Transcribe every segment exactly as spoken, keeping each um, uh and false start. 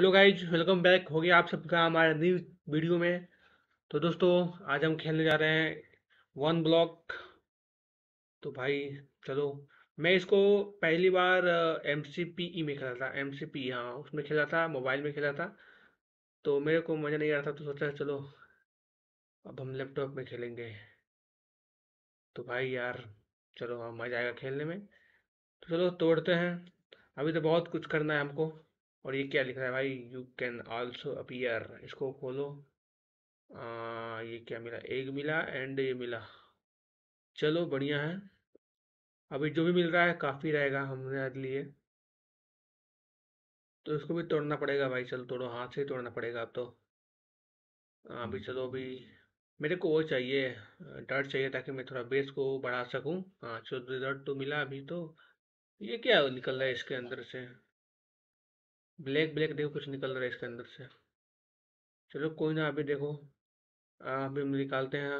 Hello guys, welcome back हो गया आप सबका हमारे न्यू वीडियो में। तो दोस्तों आज हम खेलने जा रहे हैं वन ब्लॉक। तो भाई चलो, मैं इसको पहली बार एम सी पी ई में खेला था, एम सी पी हाँ उसमें खेला था, मोबाइल में खेला था। तो मेरे को मज़ा नहीं आ रहा था, तो सोचा चलो अब हम लैपटॉप में खेलेंगे। तो भाई यार चलो हाँ मज़ा आएगा खेलने में, तो चलो तोड़ते हैं। अभी तो बहुत कुछ करना है हमको। और ये क्या लिख रहा है भाई, यू कैन आल्सो अपीयर। इसको खोलो। आ, ये क्या मिला, एग मिला एंड ये मिला। चलो बढ़िया है, अभी जो भी मिल रहा है काफ़ी रहेगा हमने लिए। तो इसको भी तोड़ना पड़ेगा भाई, चलो तोड़ो, हाथ से ही तोड़ना पड़ेगा अब तो। अभी चलो, अभी मेरे को वो चाहिए, डर्ट चाहिए ताकि मैं थोड़ा बेस को बढ़ा सकूँ। हाँ चलो डर्ट तो मिला अभी। तो ये क्या निकल रहा है इसके अंदर से, ब्लैक ब्लैक देखो कुछ निकल रहा है इसके अंदर से। चलो कोई ना, अभी देखो अभी निकालते हैं।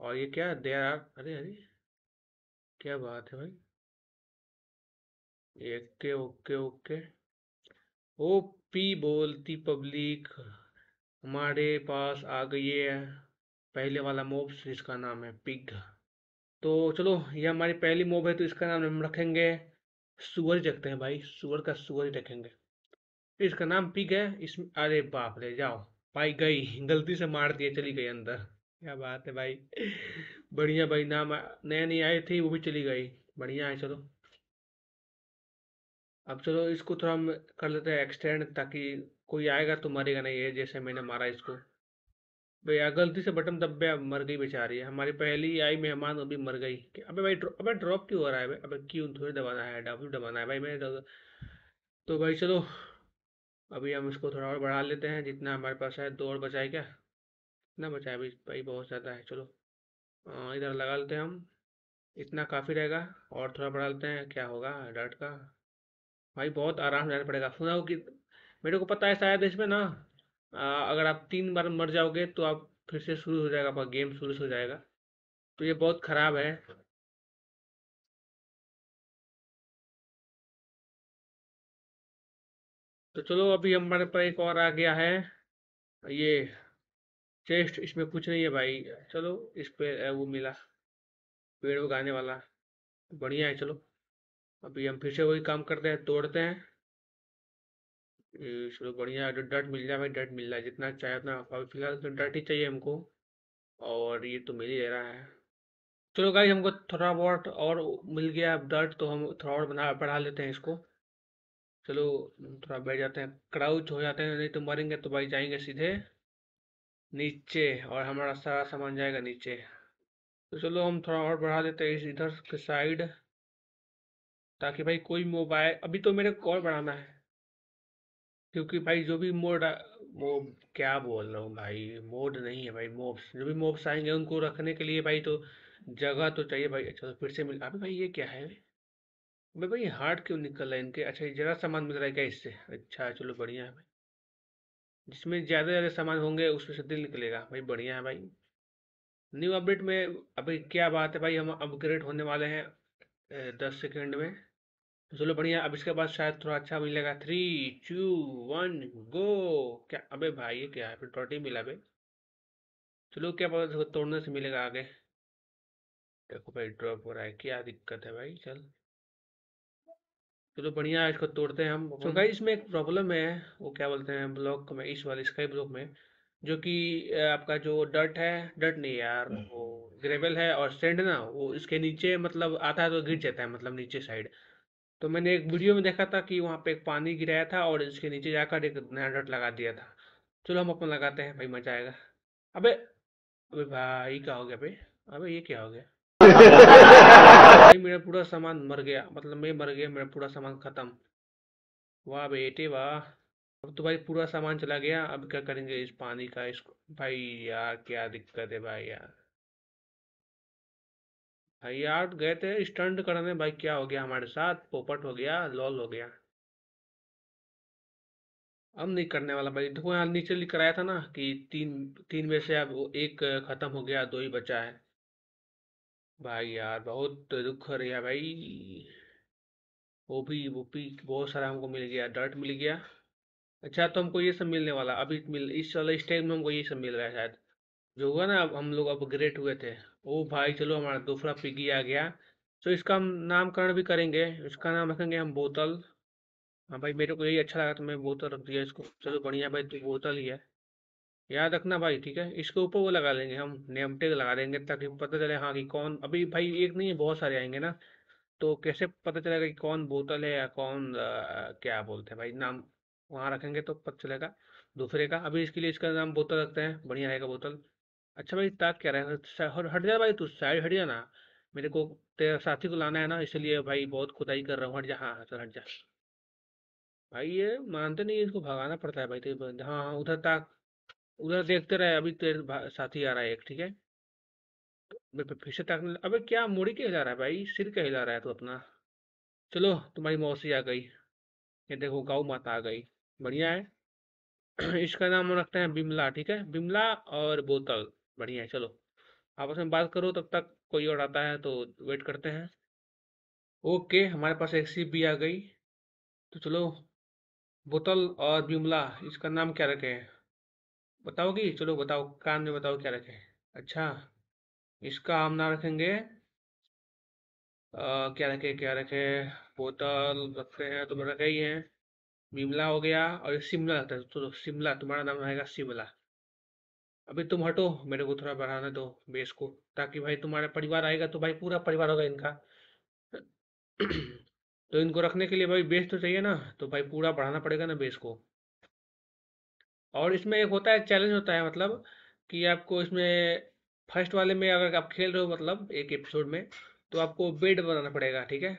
और ये क्या दे रहा, अरे अरे क्या बात है भाई। Okay okay okay, O P बोलती पब्लिक हमारे पास आ गई है। पहले वाला मोब जिसका नाम है पिग। तो चलो ये हमारी पहली मोब है, तो इसका नाम हम रखेंगे सुअर। रखते हैं भाई, सुअर का सुअर ही रखेंगे। इसका नाम पिग है। इसमें अरे बाप रे, जाओ भाई गई, गलती से मार दिए, चली गई अंदर। क्या बात है भाई, बढ़िया भाई। नाम नए नए आए थे, वो भी चली गई, बढ़िया है। चलो अब चलो इसको थोड़ा हम कर लेते हैं एक्सटेंड, ताकि कोई आएगा तो मरेगा नहीं। है जैसे मैंने मारा इसको भैया, गलती से बटन दब गया, मर गई बेचारी। हमारी पहली आई मेहमान, वो भी मर गई। अबे भाई ड्रॉप, अबे ड्रॉप क्यों हो रहा है भाई, अबे क्यों थोड़ी दबाना है, डब्ल्यू दबाना है भाई मैंने। तो भाई चलो अभी हम इसको थोड़ा और बढ़ा लेते हैं जितना हमारे पास है। दो और बचाए क्या, इतना बचाए अभी भाई, बहुत ज़्यादा है। चलो आ, इधर लगा लेते हैं हम, इतना काफ़ी रहेगा। और थोड़ा बढ़ा लेते हैं, क्या होगा डर्ट का भाई, बहुत आराम रहना पड़ेगा। सुना हो कि मेरे को पता है शायद इसमें ना आ, अगर आप तीन बार मर जाओगे तो आप फिर से शुरू हो जाएगा, आपका गेम शुरू हो जाएगा। तो ये बहुत ख़राब है। तो चलो अभी हमारे पास एक और आ गया है। ये चेस्ट, इसमें कुछ नहीं है भाई। चलो इस पे वो मिला, पेड़ उगाने वाला, बढ़िया है। चलो अभी हम फिर से वही काम करते हैं, तोड़ते हैं। चलो बढ़िया, जो डर्ट मिल जाए भाई, डर्ट मिल जाए जितना चाहे उतना। फिलहाल तो डर्ट ही चाहिए हमको, और ये तो मिल ही दे रहा है। चलो गाइस हमको थोड़ा बहुत और मिल गया डर्ट, तो हम थोड़ा और बना बढ़ा लेते हैं इसको। चलो थोड़ा बैठ जाते हैं, क्राउच हो जाते हैं, नहीं तो मरेंगे। तो भाई जाएंगे सीधे नीचे, और हमारा सारा सामान जाएगा नीचे। तो चलो हम थोड़ा और बढ़ा लेते हैं इस इधर के साइड, ताकि भाई कोई मोबाइल। अभी तो मेरे को और बढ़ाना है, क्योंकि भाई जो भी मोड मोब क्या बोल रहा हूँ भाई, मोड नहीं है भाई, मोब्स। जो भी मोब्स आएंगे उनको रखने के लिए भाई तो जगह तो चाहिए भाई। अच्छा तो फिर से मिल, अभी भाई ये क्या है भाई, भाई हार्ट क्यों निकल रहा है इनके। अच्छा ये ज़रा सामान मिल रहा है क्या इससे, अच्छा चलो बढ़िया है भाई। जिसमें ज़्यादा ज़्यादा सामान होंगे उसमें से दिल निकलेगा भाई, बढ़िया है भाई। न्यू अपडेट में अभी क्या बात है भाई, हम अपग्रेड होने वाले हैं दस सेकेंड में। तो चलो बढ़िया, अब इसके बाद शायद थोड़ा अच्छा मिलेगा। Three two one go. क्या अबे भाई ये क्या है, फिर टोटी मिला भाई। चलो क्या पता तोड़ने से मिलेगा आगे। देखो भाई ड्रॉप हो रहा है, क्या दिक्कत है भाई। चल चलो बढ़िया, इसको तोड़ते हैं हम। तो गाइस इसमें एक प्रॉब्लम है, वो क्या बोलते हैं ब्लॉक में, इस वाले स्काई ब्लॉक में, जो कि आपका जो डर्ट है, डर्ट नहीं यार वो ग्रेवल है, और सैंड ना वो इसके नीचे मतलब आता है तो गिर जाता है, मतलब नीचे साइड। तो मैंने एक वीडियो में देखा था कि वहाँ पे एक पानी गिराया था और इसके नीचे जाकर एक नया डर्ट लगा दिया था। चलो हम अपन लगाते हैं भाई, मजा आएगा। अबे अबे भाई क्या हो गया भाई, अबे ये क्या हो गया भाई, मेरा पूरा सामान मर गया, मतलब मैं मर गया, मेरा पूरा सामान खत्म। वाह बेटे वाह, अब तो भाई पूरा सामान चला गया। अब क्या करेंगे इस पानी का, इसको भाई यार क्या दिक्कत है भाई यार। भाई यार गए थे स्टंट करने, भाई क्या हो गया हमारे साथ, पोपट हो गया, लॉल हो गया। अब नहीं करने वाला भाई। देखो यहाँ नीचे लिख कराया था ना कि तीन तीन में से अब एक खत्म हो गया, दो ही बचा है भाई यार, बहुत दुख हो रहा है भाई। वो भी वो भी बहुत सारा हमको मिल गया, डर्ट मिल गया, अच्छा तो हमको ये सब मिलने वाला अभी मिल इस वाला इस टाइम में हमको ये सब मिल रहा है शायद जो हुआ ना। अब हम लोग अपग्रेड हुए थे। ओ भाई चलो हमारा दूसरा पिगी आ गया। तो इसका हम नामकरण भी करेंगे, इसका नाम रखेंगे हम बोतल। हाँ भाई मेरे को यही अच्छा लगा तो मैं बोतल रख दिया इसको। चलो बढ़िया भाई तो बोतल ही है, याद रखना भाई ठीक है। इसके ऊपर वो लगा लेंगे हम नेम टैग लगा देंगे ताकि पता चले हाँ कि कौन। अभी भाई एक नहीं है बहुत सारे आएंगे ना तो कैसे पता चलेगा कि कौन बोतल है या कौन आ, क्या बोलते हैं भाई नाम वहाँ रखेंगे तो पता चलेगा दूसरे का। अभी इसके लिए इसका नाम बोतल रखते हैं, बढ़िया रहेगा बोतल। अच्छा भाई ताक क्या रहेगा, हट जा भाई तू साइड हट जा ना, मेरे को तेरा साथी को लाना है ना इसलिए भाई बहुत खुदाई कर रहा हूँ, हट जा। हाँ सर हट जा भाई, ये मानते नहीं इसको भगाना पड़ता है भाई। तो हाँ हाँ उधर ताक, उधर देखते रहे। अभी तेरे साथी आ रहा है एक, ठीक है फिर से ताकने। अबे क्या मोड़ी के हिला रहा है भाई, सिर के हिला रहा है तू अपना। चलो तुम्हारी मौसी आ गई, ये देखो गौ माता आ गई, बढ़िया है। इसका नाम रखते हैं बिमला, ठीक है बिमला और बोतल, बढ़िया है। चलो आपस में बात करो, तब तक कोई और आता है तो वेट करते हैं। ओके हमारे पास एक सी भी आ गई। तो चलो बोतल और बिमला, इसका नाम क्या रखे बताओगी? चलो बताओ, कान में बताओ क्या रखे। अच्छा इसका हम ना रखेंगे आ, क्या रखे क्या रखे बोतल रखते हैं तो रखे ही है। बिमला हो गया और शिमला रखते हैं तो शिमला, तुम्हारा नाम रहेगा शिमला। अभी तुम हटो, मेरे को थोड़ा बढ़ाने दो बेस को ताकि भाई तुम्हारा परिवार आएगा तो भाई पूरा परिवार होगा इनका तो इनको रखने के लिए भाई बेस तो चाहिए ना, तो भाई पूरा बढ़ाना पड़ेगा ना बेस को। और इसमें एक होता है चैलेंज होता है, मतलब कि आपको इसमें फर्स्ट वाले में अगर आप खेल रहे हो मतलब एक एपिसोड में तो आपको बेड बनाना पड़ेगा, ठीक है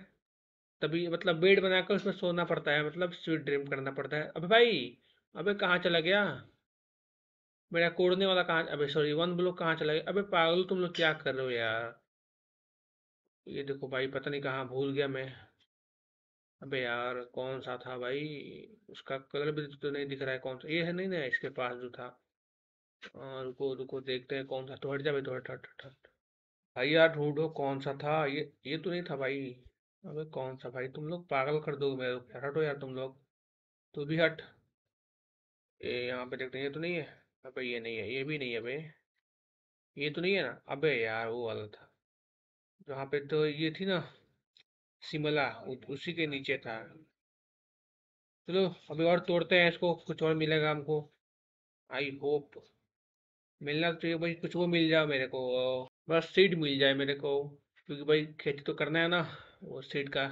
तभी मतलब बेड बनाकर उसमें सोना पड़ता है, मतलब स्वीट ड्रीम करना पड़ता है। अबे भाई अबे कहाँ चला गया मेरा कोड़ने वाला, कहाँ अबे सॉरी वन ब्लॉक कहाँ चला गया। अबे पागल तुम लोग क्या कर रहे हो यार, ये देखो भाई पता नहीं कहाँ भूल गया मैं। अबे यार कौन सा था भाई, उसका कलर भी तो नहीं दिख रहा है कौन सा, ये है नहीं ना इसके पास जो था। आ, रुको रुको देखते हैं कौन सा। तो हट जा भाई, तो हट हट हट हट भाई यार ढूंढो कौन सा था। ये ये तो नहीं था भाई। अबे कौन सा भाई, तुम लोग पागल कर दोगे मेरे को, हटो यार तुम लोग, तू भी हट। ये यहाँ पे देखते हैं, ये तो नहीं है। अबे ये नहीं है, ये भी नहीं है भाई, ये तो नहीं है ना। अबे यार वो वाला था जहाँ पे तो ये थी ना शिमला, उसी के नीचे था। चलो अभी और तोड़ते हैं इसको, कुछ और मिलेगा हमको आई होप। मिलना तो चाहिए भाई कुछ, वो मिल जाए मेरे को बस सीड मिल जाए मेरे को, क्योंकि भाई खेती तो करना है ना वो सीड का।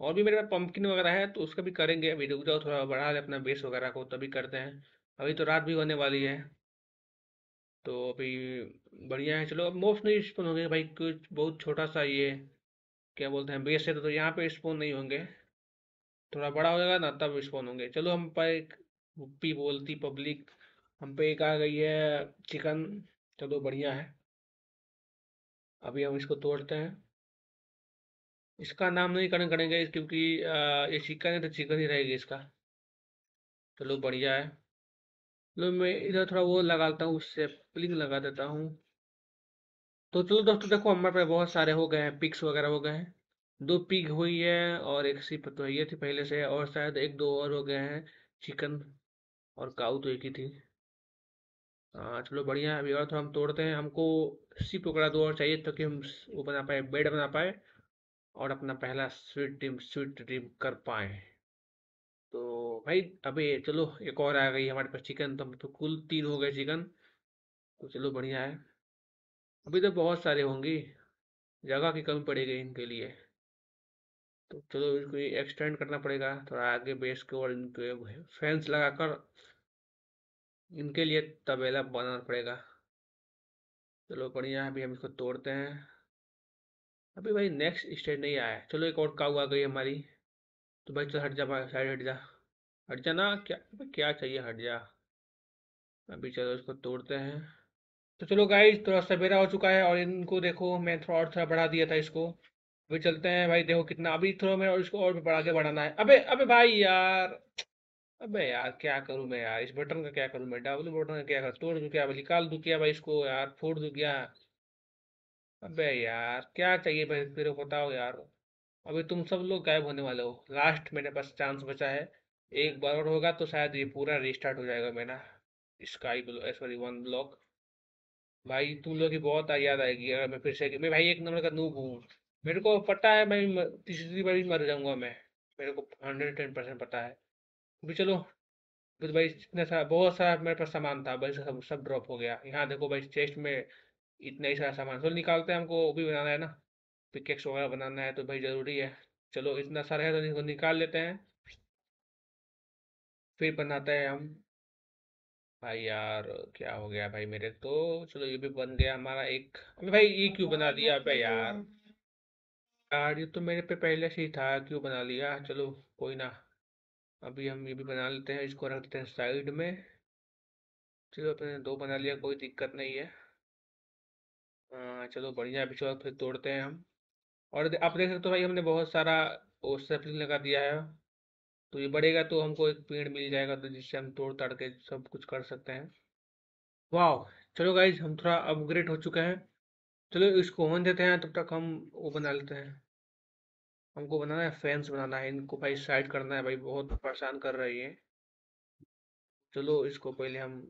और भी मेरे पास पम्पकिन वगैरह है तो उसका भी करेंगे। अभी रुक जाओ थोड़ा बढ़ा दे अपना बेस वगैरह को तभी करते हैं, अभी तो रात भी होने वाली है तो अभी बढ़िया है। चलो अब मोस्ट नहीं स्पॉन होंगे भाई, कुछ बहुत छोटा सा ये क्या बोलते हैं बेस है तो, तो यहाँ पर स्पॉन नहीं होंगे, थोड़ा बड़ा हो जाएगा ना तब स्पॉन होंगे। चलो हम पर पी बोलती पब्लिक हम पे एक आ गई है चिकन, चलो बढ़िया है। अभी हम इसको तोड़ते हैं, इसका नाम नहीं करण करेंगे क्योंकि ये चिकन है तो चिकन ही रहेगी इसका। चलो बढ़िया है। चलो मैं इधर थोड़ा वो लगाता हूँ, उससे प्लिंग लगा देता हूँ। तो चलो दोस्तों देखो हमारे पे बहुत सारे हो गए हैं, पिक्स वगैरह हो गए हैं, दो पिग हुई है और एक सिप तो ये थी पहले से, और शायद एक दो और हो गए हैं चिकन और काऊ तो एक ही थी। हाँ चलो बढ़िया है। अभी और तो हम तोड़ते हैं, हमको सीप वगैरह दो और चाहिए ताकि हम वो बना पाए बेड बना पाए और अपना पहला स्वीट ड्रीम स्वीट ड्रीम कर पाए। तो भाई अबे चलो एक और आ गई हमारे पास चिकन, तो हम तो कुल तीन हो गए चिकन, तो चलो बढ़िया है। अभी तो बहुत सारे होंगी, जगह की कमी पड़ेगी इनके लिए, तो चलो इसको एक्सटेंड करना पड़ेगा थोड़ा आगे बेस को और इनके फेंस लगा कर इनके लिए तबेला बनाना पड़ेगा। चलो बढ़िया अभी हम इसको तोड़ते हैं। अभी भाई नेक्स्ट स्टेज नहीं आया। चलो एक और काऊ आ गई हमारी, तो भाई चल हट जा भाई साइड हट जा हट जा ना, क्या क्या चाहिए हट जा। अभी चलो इसको तोड़ते हैं। तो चलो गाइस थोड़ा सवेरा हो चुका है और इनको देखो मैं थोड़ा और थोड़ा बढ़ा दिया था इसको। अभी चलते हैं भाई, देखो कितना अभी थोड़ा मैं और इसको और भी बढ़ा के बढ़ाना है। अबे अबे भाई यार अबे यार क्या करूं मैं यार, इस बटन का क्या करूं मैं, डब्ल्यू बटन का क्या करूं, तोड़ दूं क्या भाई, निकाल दूं क्या भाई इसको यार, फोड़ दूं क्या। अबे यार क्या चाहिए भाई मेरे को बताओ यार। अबे तुम सब लोग गायब होने वाले हो, लास्ट मेरे पास चांस बचा है एक बार और होगा तो शायद ये पूरा रिस्टार्ट हो जाएगा मेरा sky block, sorry one block. भाई तुम लोग की बहुत याद आएगी अगर मैं फिर से, मैं भाई एक नंबर का नूब हूँ, मेरे को पता है मैं तीसरी बार भी मर जाऊँगा, मैं मेरे को हंड्रेड टेन परसेंट पता है। अभी चलो तो भाई इतना सारा बहुत सारा मेरे पास सामान था भाई, सब सब ड्रॉप हो गया। यहाँ देखो भाई चेस्ट में इतना ही सारा सामान, चलो निकालते हैं, हमको वो भी बनाना है ना, पिकेक्स वगैरह बनाना है तो भाई ज़रूरी है। चलो इतना सारा है तो इसको निकाल लेते हैं, फिर बनाते हैं हम। भाई यार क्या हो गया भाई मेरे तो, चलो ये भी बन गया हमारा एक। अबे भाई ये क्यों बना दिया भाई यार, यार ये तो मेरे पे पहले से ही था, क्यों बना लिया। चलो कोई ना, अभी हम ये भी बना लेते हैं, इसको रख देते हैं साइड में। चलो अपने दो बना लिया, कोई दिक्कत नहीं है। आ, चलो बढ़िया। अभी चलो फिर तोड़ते हैं हम, और आप देख सकते हो तो भाई हमने बहुत सारा वो सैपलिंग लगा दिया है, तो ये बढ़ेगा तो हमको एक पेड़ मिल जाएगा, तो जिससे हम तोड़ ताड़ के सब कुछ कर सकते हैं। वाह चलो गाइज हम थोड़ा अपग्रेड हो चुके हैं। चलो इसको होने देते हैं, तब तक हम वो बना लेते हैं। हमको बनाना है फैंस, बनाना है इनको भाई, साइड करना है भाई, बहुत परेशान कर रही है। चलो इसको पहले हम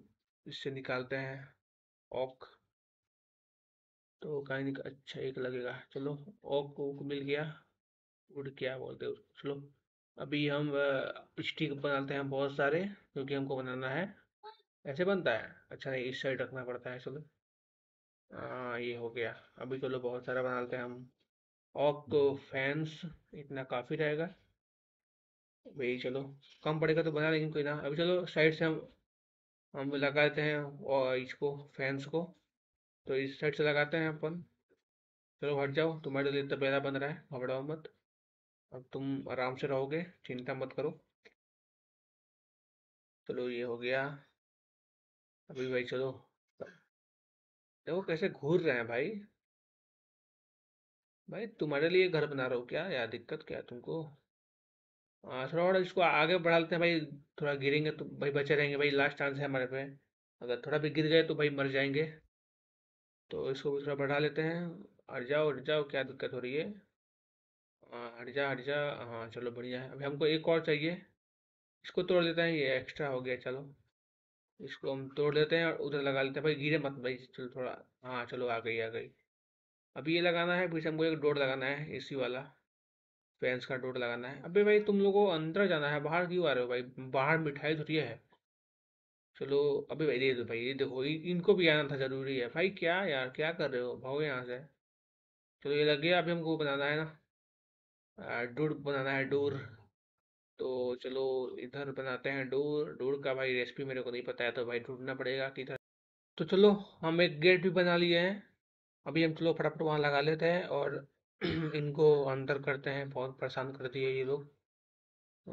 इससे निकालते हैं ओक, तो कहीं निकाल, अच्छा एक लगेगा। चलो ओक ओक मिल गया, वुड क्या बोलते हैं। चलो अभी हम स्टिक बनाते हैं बहुत सारे, क्योंकि हमको बनाना है। ऐसे बनता है, अच्छा नहीं इस साइड रखना पड़ता है। चलो हाँ ये हो गया। अभी चलो बहुत सारा बना लेते हैं हम और तो फैंस, इतना काफ़ी रहेगा भाई। चलो कम पड़ेगा तो बना लेंगे कोई ना। अभी चलो साइड से हम हम लगाते हैं और इसको फैंस को, तो इस साइड से लगाते हैं अपन। चलो हट जाओ, तुम्हारे लिए तबेला बन रहा है, घबराओ मत, अब तुम आराम से रहोगे, चिंता मत करो। चलो ये हो गया। अभी भाई चलो देखो कैसे घूर रहे हैं भाई। भाई तुम्हारे लिए घर बना रहा हूँ क्या यार, दिक्कत क्या है तुमको। हाँ थोड़ा और इसको आगे बढ़ा लेते हैं भाई, थोड़ा गिरेंगे तो भाई बचे रहेंगे भाई, लास्ट चांस है हमारे पे, अगर थोड़ा भी गिर गए तो भाई मर जाएंगे। तो इसको भी थोड़ा बढ़ा लेते हैं। हट जाओ हट जाओ, क्या दिक्कत हो रही है, हट जा हट जा। हाँ चलो बढ़िया है। अभी हमको एक और चाहिए, इसको तोड़ देते हैं, ये एक्स्ट्रा हो गया। चलो इसको हम तोड़ देते हैं और उधर लगा लेते हैं भाई, गिरे मत भाई। चलो थोड़ा, हाँ चलो आ गई आ गई। अभी ये लगाना है, फिर हमको एक डोर लगाना है, एसी वाला फैंस का डोर लगाना है। अबे भाई तुम लोगों को अंदर जाना है, बाहर क्यों आ रहे हो भाई, बाहर मिठाई धुरी है। चलो अबे भाई दे दो भाई, ये देखो इनको भी आना था, ज़रूरी है भाई। क्या यार क्या कर रहे हो, भागो यहाँ से। चलो ये लग गया। अभी हमको बनाना है ना डोर, बनाना है डोर, तो चलो इधर बनाते हैं डोर। डोर का भाई रेसिपी मेरे को नहीं पता है, तो भाई ढूंढना पड़ेगा किधर। तो चलो हम एक गेट भी बना लिए हैं। अभी हम चलो फटाफट वहाँ लगा लेते हैं और इनको अंदर करते हैं, बहुत परेशान कर दिए ये लोग।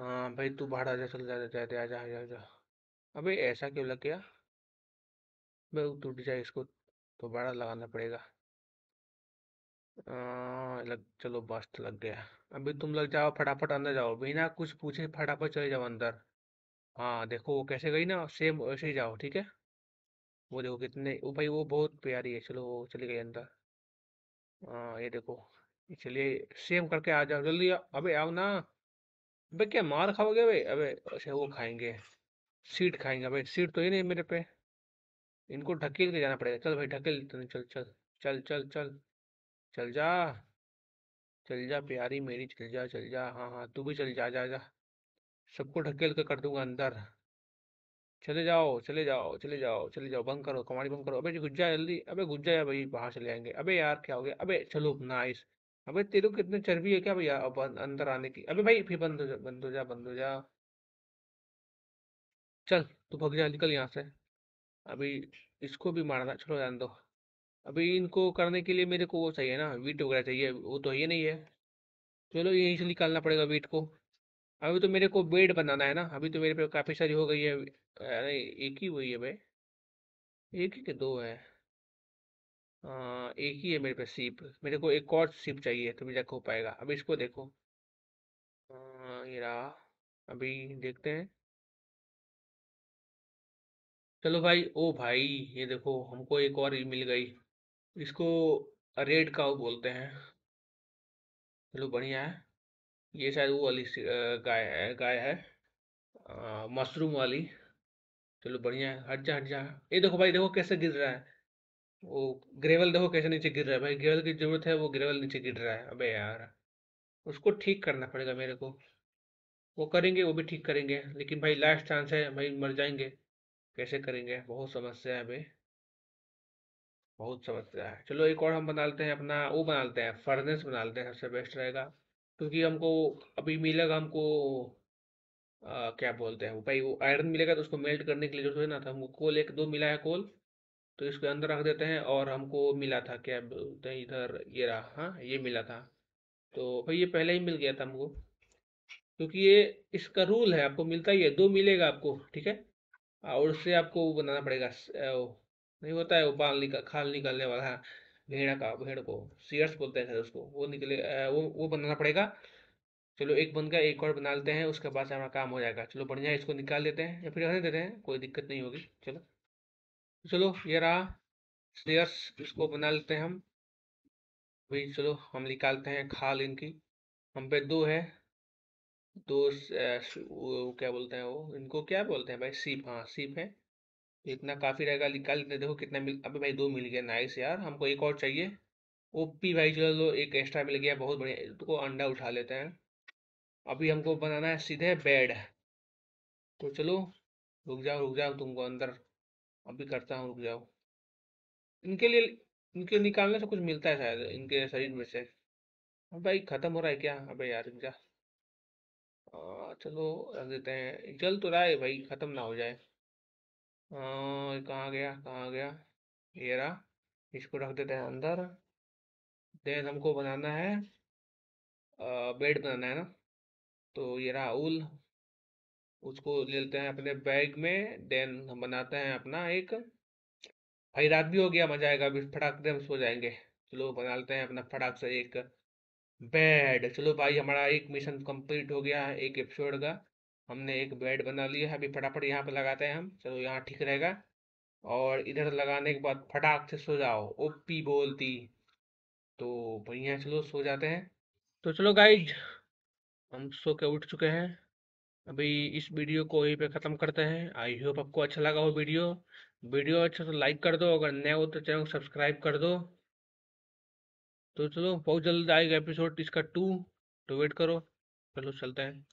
हाँ भाई तू बाहर आजा, चल जा जा जा जा जा जा। अबे ऐसा क्यों लग गया भाई, टूट जाए, इसको तो बाड़ा लगाना पड़ेगा। आ, लग चलो बस लग गया। अभी तुम लोग जाओ फटाफट अंदर जाओ, बिना कुछ पूछे फटाफट चले जाओ अंदर। हाँ देखो वो कैसे गई ना, सेम वैसे ही जाओ ठीक है। वो देखो कितने, वो भाई वो बहुत प्यारी है। चलो वो चली गई अंदर। हाँ ये देखो, चलिए सेम करके आ जाओ जल्दी। अबे आओ ना, अबे क्या मार खाओगे भाई। अबे अच्छा वो खाएंगे, सीट खाएंगे। अबे सीट तो ही नहीं मेरे पे, इनको ढकेल के जाना पड़ेगा। चल भाई ढकेल, चल चल चल चल चल चल चल जा चल जा प्यारी मेरी, चल जा चल जा। हाँ हाँ तू भी चल जा जा जा, सबको ढकेल के कर दूंगा अंदर। चले जाओ चले जाओ चले जाओ चले जाओ, बंद करो कमाड़ी बंद करो। अबे गुज्जा जल्दी, अबे गुज्जा या भाई बाहर चले जाएंगे। अबे यार क्या हो गया, अबे चलो नाइस। अबे तेरे को कितने चर्बी है क्या भैया, अब अंदर आने की। अबे भाई फिर बंद हो जा बंद हो जा बंद हो जा, चल तू भग जा, निकल यहाँ से। अभी इसको भी मारना, चलो जान दो। अभी इनको करने के लिए मेरे को वो चाहिए ना, वीट वगैरह चाहिए, वो तो ये नहीं है। चलो यहीं से निकालना पड़ेगा वीट को। अभी तो मेरे को बेड बनाना है ना, अभी तो मेरे पे काफ़ी सारी हो गई है। अरे एक ही वही है भाई, एक ही के दो है। हाँ एक ही है मेरे पे सीप, मेरे को एक और सीप चाहिए तभी जाकर हो पाएगा। अभी इसको देखो, आ, ये रहा। अभी देखते हैं। चलो भाई, ओ भाई ये देखो हमको एक और मिल गई, इसको रेड काऊ बोलते हैं। चलो बढ़िया है। ये शायद वो वाली गाय है गाय है आ, मशरूम वाली। चलो बढ़िया है। हट जा हट जा। ये देखो भाई, देखो कैसे गिर रहा है वो ग्रेवल, देखो कैसे नीचे गिर रहा है भाई। ग्रेवल की जरूरत है, वो ग्रेवल नीचे गिर रहा है। अबे यार उसको ठीक करना पड़ेगा मेरे को। वो करेंगे, वो भी ठीक करेंगे, लेकिन भाई लास्ट चांस है भाई, मर जाएंगे। कैसे करेंगे? बहुत समस्या है भाई, बहुत समस्या है। चलो एक और हम बना लेते हैं अपना, वो बना लेते हैं फर्नेस बना लेते हैं, सबसे बेस्ट रहेगा। क्योंकि हमको अभी मिलेगा हमको आ, क्या बोलते हैं भाई, वो आयरन मिलेगा। तो उसको मेल्ट करने के लिए जो है ना, था हमको कोल एक दो मिला है कोल, तो इसके अंदर रख देते हैं। और हमको मिला था क्या बोलते हैं इधर, ये रहा। हाँ ये मिला था, तो भाई ये पहले ही मिल गया था हमको, क्योंकि ये इसका रूल है, आपको मिलता ही है। दो मिलेगा आपको, ठीक है। और उससे आपको वो बनाना पड़ेगा, नहीं होता है वो बाल निकाल खाल निकालने वाला भेड़ा का, भेड़ को सीयर्स बोलते हैं उसको, वो निकले वो वो बनाना पड़ेगा। चलो एक बन गया, एक और बना लेते हैं, उसके बाद से हमारा काम हो जाएगा। चलो बढ़िया, इसको निकाल देते हैं या फिर रहने देते हैं, कोई दिक्कत नहीं होगी। चलो चलो ये रहा सीयर्स, इसको बना लेते हैं हम भाई। चलो हम निकालते हैं खाल इनकी। हम पे दो है, दो क्या बोलते हैं वो, इनको क्या बोलते हैं भाई, सीप। हाँ सीप है, इतना काफ़ी रहेगा। निकाल लेते, देखो कितना मिल। अबे भाई दो मिल गया, नाइस यार। हमको एक और चाहिए ओपी भाई। चलो एक एक्स्ट्रा मिल गया, बहुत बढ़िया। इसको अंडा उठा लेते हैं। अभी हमको बनाना है सीधे बेड, तो चलो रुक जाओ रुक जाओ, तुमको अंदर अभी करता हूँ, रुक जाओ। इनके लिए इनके निकालने से कुछ मिलता है शायद इनके शरीर में से। अब भाई ख़त्म हो रहा है क्या? अबे यार रुक जा। चलो रख देते हैं, जल तो रहा है भाई, ख़त्म ना हो जाए। कहाँ गया कहाँ गया, ये रहा। इसको रख देते हैं अंदर। देन हमको बनाना है आ, बेड बनाना है ना, तो ये रहा ऊल। उसको ले लेते हैं अपने बैग में। देन हम बनाते हैं अपना एक, भाई रात भी हो गया, मजा आएगा। अभी फटाक से हम सो जाएंगे। चलो बना लेते हैं अपना फटाक से एक बेड। चलो भाई हमारा एक मिशन कंप्लीट हो गया है, एक एपिसोड का। हमने एक बेड बना लिया है। अभी फटाफट यहाँ पे लगाते हैं हम। चलो यहाँ ठीक रहेगा। और इधर लगाने के बाद फटाक से सो जाओ, ओपी बोलती। तो भैया चलो सो जाते हैं। तो चलो गाइज हम सो के उठ चुके हैं। अभी इस वीडियो को यहीं पे ख़त्म करते हैं। आई होप आपको अच्छा लगा हो वीडियो। वीडियो अच्छा तो लाइक कर दो, अगर नए हो तो चैनल को सब्सक्राइब कर दो। तो चलो बहुत जल्द आएगा एपिसोड इसका टू, तो वेट करो। चलो चलते हैं।